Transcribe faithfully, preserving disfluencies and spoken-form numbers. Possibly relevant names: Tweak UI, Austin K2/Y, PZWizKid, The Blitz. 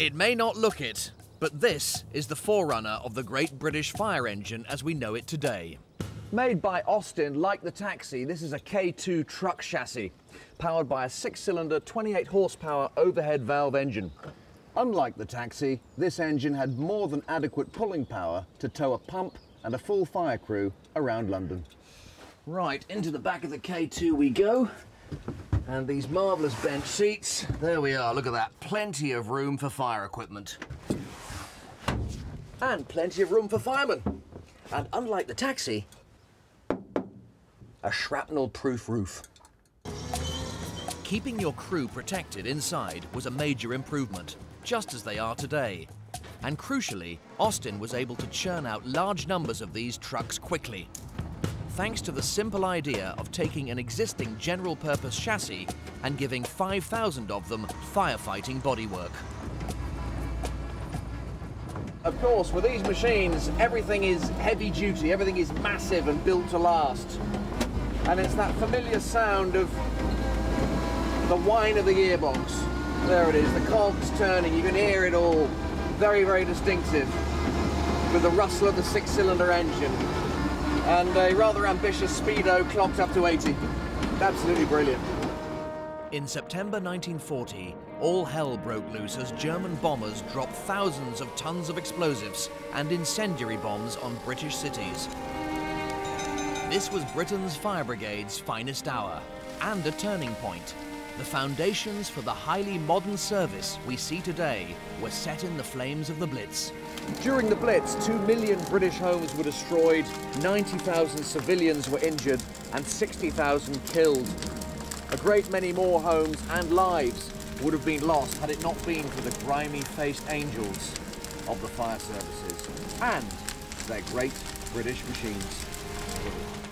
It may not look it, but this is the forerunner of the great British fire engine as we know it today. Made by Austin, like the taxi, this is a K two truck chassis, powered by a six-cylinder, twenty-eight horsepower overhead valve engine. Unlike the taxi, this engine had more than adequate pulling power to tow a pump and a full fire crew around London. Right, into the back of the K two we go. And these marvellous bench seats, there we are, look at that. Plenty of room for fire equipment. And plenty of room for firemen. And unlike the taxi, a shrapnel-proof roof. Keeping your crew protected inside was a major improvement, just as they are today. And crucially, Austin was able to churn out large numbers of these trucks quickly, thanks to the simple idea of taking an existing general-purpose chassis and giving five thousand of them firefighting bodywork. Of course, with these machines, everything is heavy-duty, everything is massive and built to last. And it's that familiar sound of the whine of the gearbox. There it is, the cogs turning, you can hear it all. Very, very distinctive, with the rustle of the six-cylinder engine. And a rather ambitious speedo clocked up to eighty. Absolutely brilliant. In September nineteen forty, all hell broke loose as German bombers dropped thousands of tons of explosives and incendiary bombs on British cities. This was Britain's fire brigade's finest hour, and a turning point. The foundations for the highly modern service we see today were set in the flames of the Blitz. During the Blitz, two million British homes were destroyed, ninety thousand civilians were injured, and sixty thousand killed. A great many more homes and lives would have been lost had it not been for the grimy-faced angels of the fire services and their great British machines.